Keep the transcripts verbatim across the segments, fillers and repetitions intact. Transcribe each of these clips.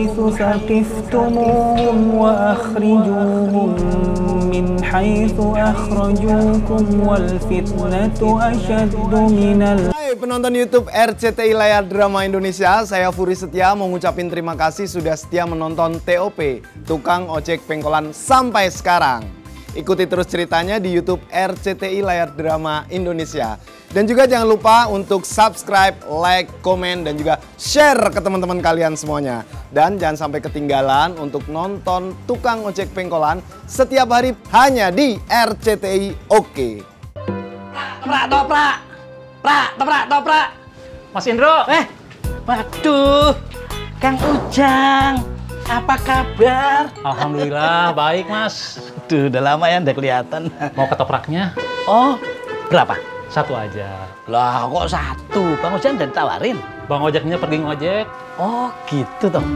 حيث ثقفتموهم وأخرجوهم من حيث أخرجوكم والفتنة أشد من ال... Hai penonton YouTube R C T I Layar Drama Indonesia, saya Furi Setia mengucapkan terima kasih sudah setia menonton T O P Tukang Ojek Pengkolan sampai sekarang. Ikuti terus ceritanya di YouTube R C T I Layar Drama Indonesia. Dan juga jangan lupa untuk subscribe, like, komen, dan juga share ke teman-teman kalian semuanya. Dan jangan sampai ketinggalan untuk nonton Tukang Ojek Pengkolan setiap hari hanya di R C T I. Oke. Pra, pra, pra, pra, pra. Mas Indro. Eh, waduh. Kang Ujang, apa kabar? Alhamdulillah, baik mas. Duh, udah lama ya, udah kelihatan. Mau ketopraknya? Oh, berapa? Satu aja. Lah kok satu? Bang Ojek udah ditawarin? Bang Ojeknya pergi ngojek. Oh gitu toh.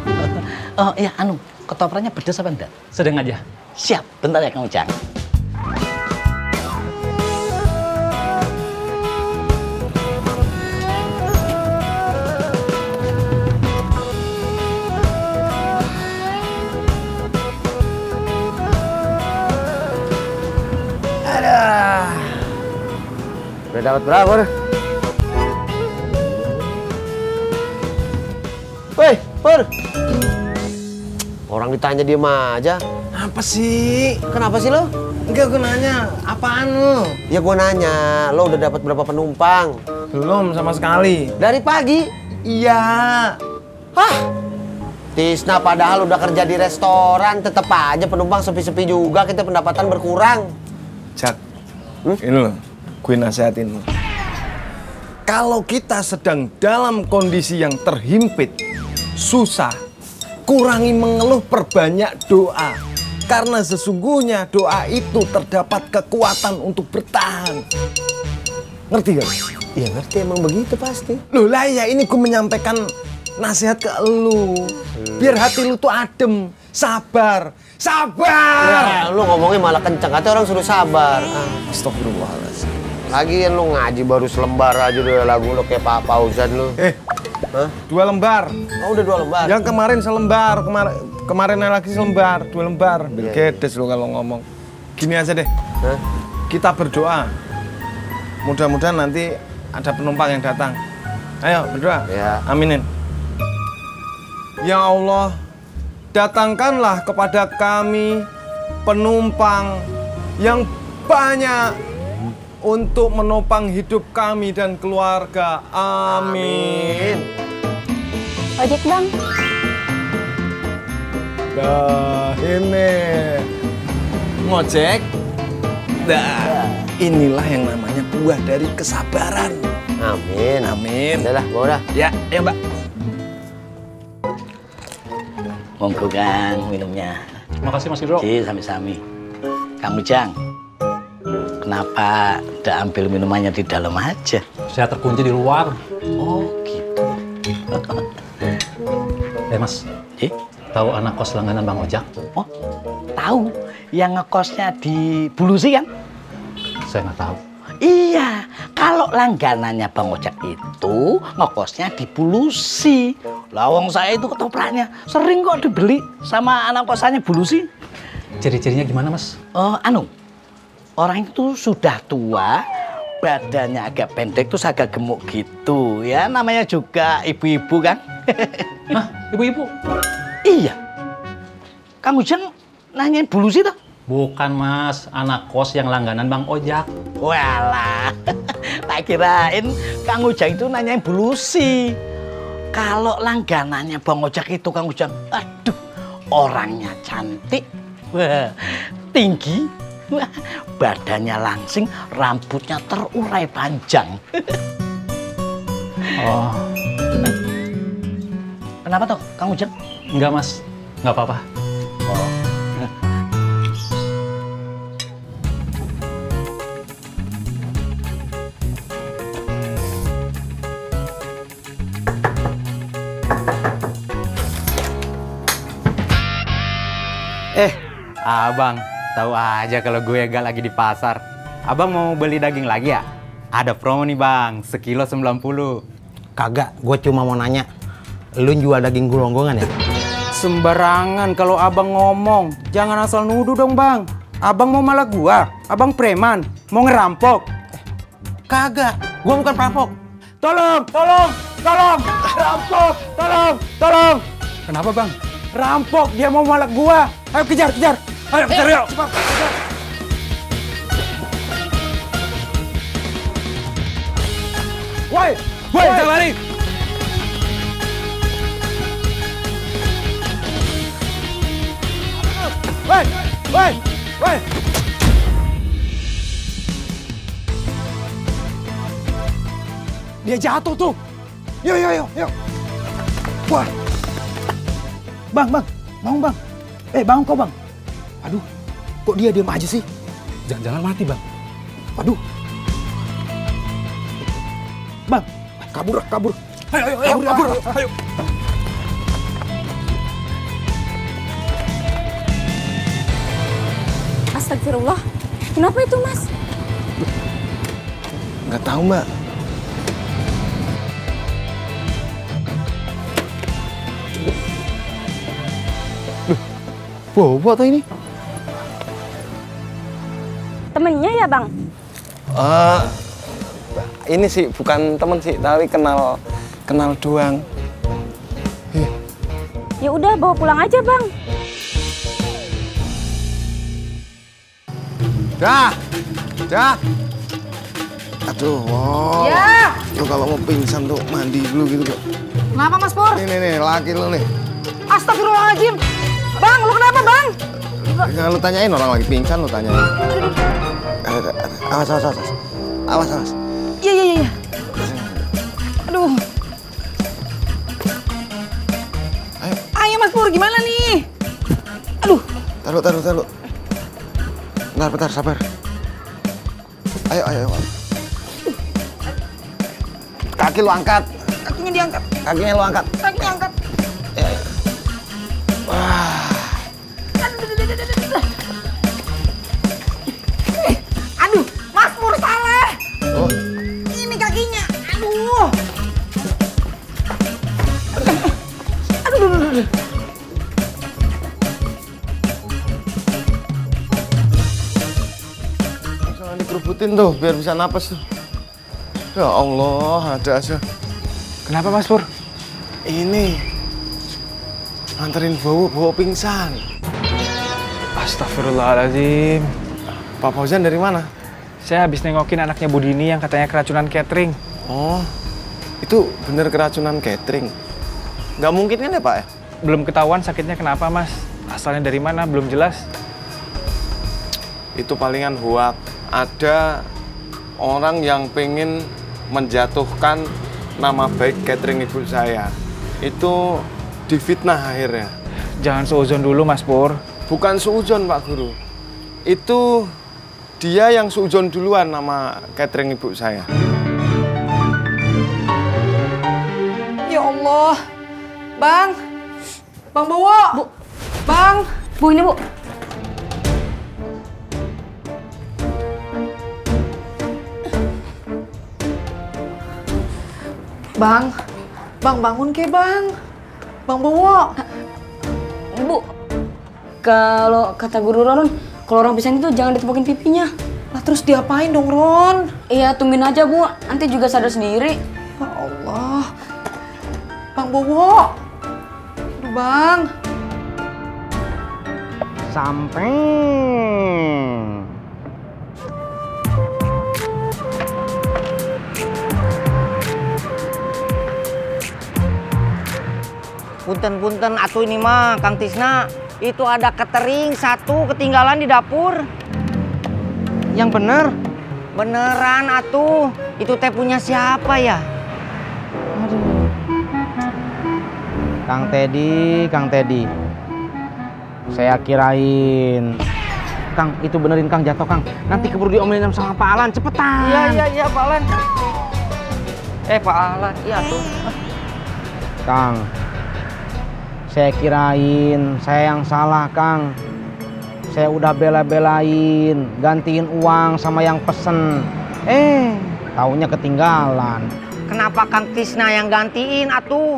Oh iya, anu, ketopraknya pedes apa enggak? Sedang aja. Siap, bentar ya Kang Ojek. Dapat berapa? Woi, Pur. Orang ditanya diem aja. Apa sih? Kenapa sih lo? Enggak, gue nanya. Apaan lo? Ya gue nanya, lo udah dapat berapa penumpang? Belum sama sekali. Dari pagi? Iya. Hah? Tisna, padahal udah kerja di restoran, tetep aja penumpang sepi-sepi juga, kita pendapatan berkurang. Cak, hmm? Ini lo. Gue nasihatin lo, kalau kita sedang dalam kondisi yang terhimpit, susah, kurangi mengeluh, perbanyak doa. Karena sesungguhnya doa itu terdapat kekuatan untuk bertahan. Ngerti gak? Ya ngerti, emang begitu pasti. Loh lah ya, ini gue menyampaikan nasihat ke lu. Hmm. Biar hati lu tuh adem, sabar. Sabar! Ya, lu ngomongnya malah kenceng, katanya orang suruh sabar. Ah. Astagfirullahaladzim. Lagian lu ngaji baru selembar aja udah lagu lu kayak Pak Uzan lu. Eh, hah? Dua lembar. Oh udah dua lembar? Yang kemarin selembar, Kemar kemarin lagi selembar, dua lembar. Ya, Gedes ya. Lu kalau ngomong. Gini aja deh, hah? Kita berdoa. Mudah-mudahan nanti ada penumpang yang datang. Ayo berdoa, ya. Aminin. Ya Allah, datangkanlah kepada kami penumpang yang banyak untuk menopang hidup kami dan keluarga. Amin. Ojek bang. Nah ini ngojek. Nah inilah yang namanya buah dari kesabaran. Amin. Amin. Udah lah, bawa dah. Ya, ya mbak. Monggo Kang minumnya. Terima kasih Mas Guru. Ji, sami-sami. Kang Ujang. Kenapa tidak ambil minumannya di dalam aja? Saya terkunci di luar. Oh gitu. Eh mas, eh? Tahu anak kos langganan Bang Ojek? Oh tahu, yang ngekosnya di Bulusi kan? Saya nggak tahu. Iya, kalau langganannya Bang Ojek itu ngekosnya di Bulusi. Lawang saya itu ketopraknya sering kok dibeli sama anak kosannya Bulusi. Ciri-cirinya gimana mas? Oh, anu. Orang itu sudah tua, badannya agak pendek, terus agak gemuk gitu. Ya, namanya juga ibu-ibu kan? Hah? Ibu-ibu? Iya. Kang Ujang nanyain Bulusi toh? Bukan mas, anak kos yang langganan Bang Ojek. Walah, tak kirain Kang Ujang itu nanyain Bulusi. Kalau langganannya Bang Ojek itu Kang Ujang, aduh, orangnya cantik, wah, tinggi. Badannya langsing, rambutnya terurai panjang. Oh. Kenapa toh, Kang Ujang? Enggak mas, enggak apa-apa. Oh. Eh, abang. Tahu aja kalau gue agak lagi di pasar. Abang mau beli daging lagi ya? Ada promo nih bang, sekilo sembilan puluh. Kagak, gue cuma mau nanya. Lu jual daging golongan ya? sembarangan kalau abang ngomong. Jangan asal nuduh dong, Bang. Abang mau malah gua. Abang preman. Mau ngerampok. Eh, kagak. Gua bukan perampok. Tolong, tolong, tolong. Rampok, tolong, tolong. Kenapa, Bang? Rampok. Dia mau malak gua. Ayo kejar, kejar. Ayo kejar, yuk. Cepat, kejar. Woi, woi, jangan lari. Woi, woi, woi. Dia jatuh tuh. Yuk, yuk, yuk, yuk. Wah. Bang, bang. Bangun, bang. Eh, bangun kau, bang. Aduh, kok dia diam aja sih? Jangan-jangan mati, bang. Aduh. Bang, kabur, kabur. Ayo, ayo, ayo, kabur, ayo. ayo. Astagfirullah, kenapa itu, Mas? Nggak tahu, Mbak. Duh, Bowo atau ini? Temennya ya, Bang? Uh, ini sih, bukan temen sih, tapi kenal kenal doang. Huh. Ya udah, bawa pulang aja, Bang. Dah, dah. Aduh, wow. Ya. Yo, kalau mau pingsan tuh mandi dulu gitu kok. Kenapa, Mas Pur? Nih, nih, nih, laki lu nih. Astagfirullahaladzim. Bang, lu kenapa, Bang? Jangan lu tanyain, orang lagi pingsan lu tanyain. Awas, awas, awas. Awas, awas. Iya, iya, iya. Aduh. Ayo. Ayo, Mas Pur, gimana nih? Aduh. Taruh, taruh, taruh. Bentar, bentar, sabar. Ayo, ayo, ayo. Kaki lu angkat. Kakinya diangkat. Kakinya lu angkat. Kakinya angkat. Ya, ya. Wah. Aduh, Mas Pur salah. Oh. Ini kakinya. Aduh. Aduh, aduh, aduh. Dikerubutin tuh biar bisa napas tuh. Ya Allah, ada aja. Kenapa, Mas Pur? Ini nganterin Bowo, Bowo pingsan. Astagfirullahaladzim. Pak Uzan dari mana? Saya habis nengokin anaknya Budini yang katanya keracunan catering. Oh, itu bener keracunan catering? Nggak mungkin kan ya, Pak? Belum ketahuan sakitnya kenapa, Mas. Asalnya dari mana, belum jelas. Itu palingan hoak. Ada orang yang pengen menjatuhkan nama baik catering ibu saya. Itu difitnah akhirnya. Jangan seuzon dulu, Mas Pur. Bukan seuzon, Pak Guru. Itu dia yang seuzon duluan nama catering ibu saya. Ya Allah. Bang. Bang Bowo. Bu. Bang. Bu, ini, Bu. Bang, Bang bangun ke Bang, Bang Bowo. Bu, kalau kata guru Ron, kalau orang pisang itu jangan ditepokin pipinya. Lah terus diapain dong, Ron? Iya, tungguin aja, Bu. Nanti juga sadar sendiri. Ya Allah, Bang Bowo. Aduh, Bang. Sampai. Punten-punten atuh ini mah, Kang Tisna. Itu ada catering satu ketinggalan di dapur. Yang bener? Beneran atuh. Itu teh punya siapa ya? Aduh. Kang Teddy, Kang Teddy. Saya kirain. Kang, itu benerin Kang jatuh, Kang. Nanti keburu diomelin sama Pak Alan, cepetan. Iya, iya, iya, Pak Alan. Eh, Pak Alan, iya tuh. Kang. Saya kirain, saya yang salah, Kang. Saya udah bela-belain, gantiin uang sama yang pesen. Eh, taunya ketinggalan. Kenapa Kang Krisna yang gantiin atuh?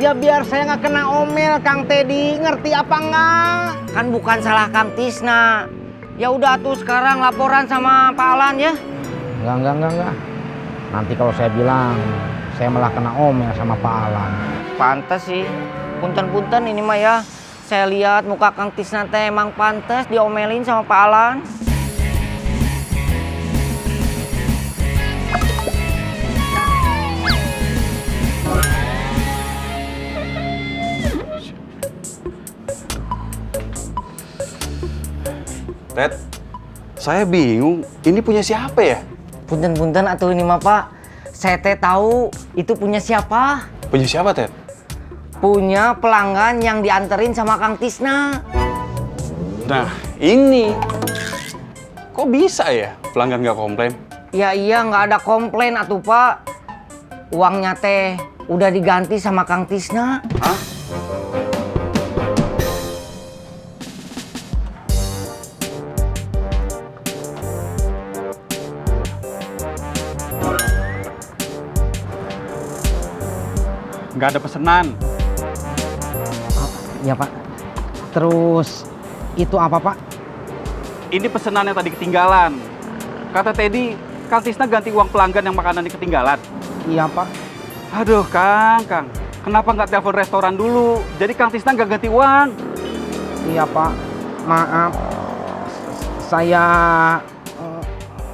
Ya biar saya nggak kena omel, Kang Teddy. Ngerti apa enggak? Kan bukan salah Kang Krisna. Ya udah tuh sekarang laporan sama Pak Alan ya. Enggak, enggak, enggak, enggak. Nanti kalau saya bilang, saya malah kena omel sama Pak Alan. Pantes sih. Punten-punten ini mah ya. Saya lihat muka Kang Krisna teh emang pantes diomelin sama Pak Alan. Ted, saya bingung. Ini punya siapa ya? Punten-punten atau ini mah Pak. Saya teh tahu itu punya siapa. Punya siapa, Ted? Punya pelanggan yang dianterin sama Kang Krisna. Nah, ini. Kok bisa ya pelanggan nggak komplain? Ya iya, nggak ada komplain atuh Pak. Uangnya teh udah diganti sama Kang Krisna. Hah? Nggak ada pesenan. Ya Pak, terus itu apa Pak? Ini pesanan yang tadi ketinggalan. Kata Teddy, Kang Krisna ganti uang pelanggan yang makanannya ketinggalan. Iya Pak. Aduh Kang, Kang, kenapa nggak telepon restoran dulu? Jadi Kang Krisna nggak ganti uang. Iya Pak, maaf. Saya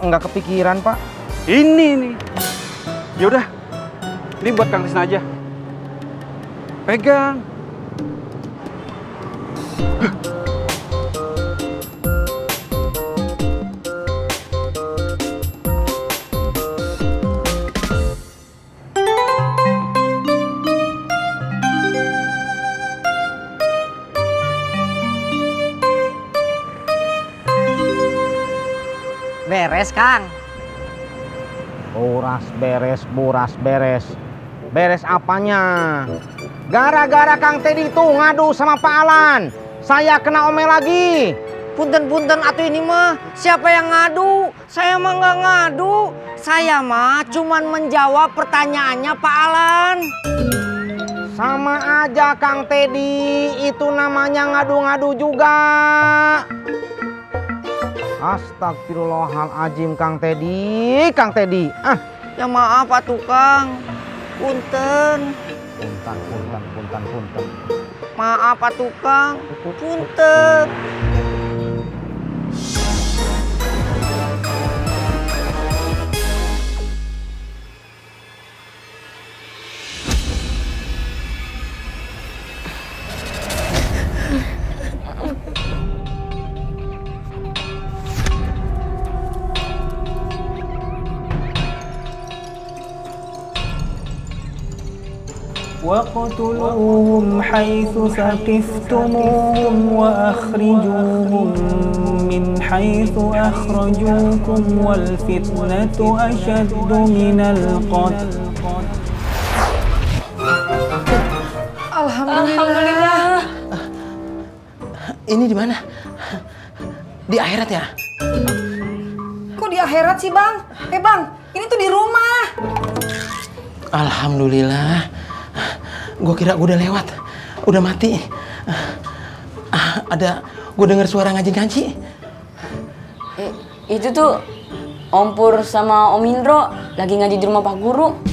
nggak kepikiran Pak. Ini nih. Yaudah, ini buat Kang Krisna aja. Pegang. Beres, Kang. Boras beres, boras beres. Beres apanya? Gara-gara Kang Teddy itu ngadu sama Pak Alan. Saya kena omel lagi. Punten-punten atuh ini mah. Siapa yang ngadu? Saya mah nggak ngadu. Saya mah cuman menjawab pertanyaannya Pak Alan. Sama aja Kang Teddy. Itu namanya ngadu-ngadu juga. Astagfirullahaladzim, Kang Teddy, Kang Teddy. Ah, ya maaf Pak Tukang, punten. Punten, punten, punten, punten. Maaf Pak Tukang, punten. وَاقْتُلُوهُمْ حَيْثُ ثَقِفْتُمُوهُمْ وَأَخْرِجُوهُمْ مِنْ حَيْثُ أَخْرَجُوكُمْ وَالْفِتْنَةُ أَشَدُّ مِنَ الْقَتْلِ. Alhamdulillah. Ini di mana? Di akhirat ya? Kok di akhirat sih, Bang? Eh, Bang, ini tuh di rumah. Alhamdulillah. Gue kira gue udah lewat, udah mati. Ah, ada, gue denger suara ngaji-ngaji. Itu tuh Om Pur sama Om Indro lagi ngaji di rumah Pak Guru.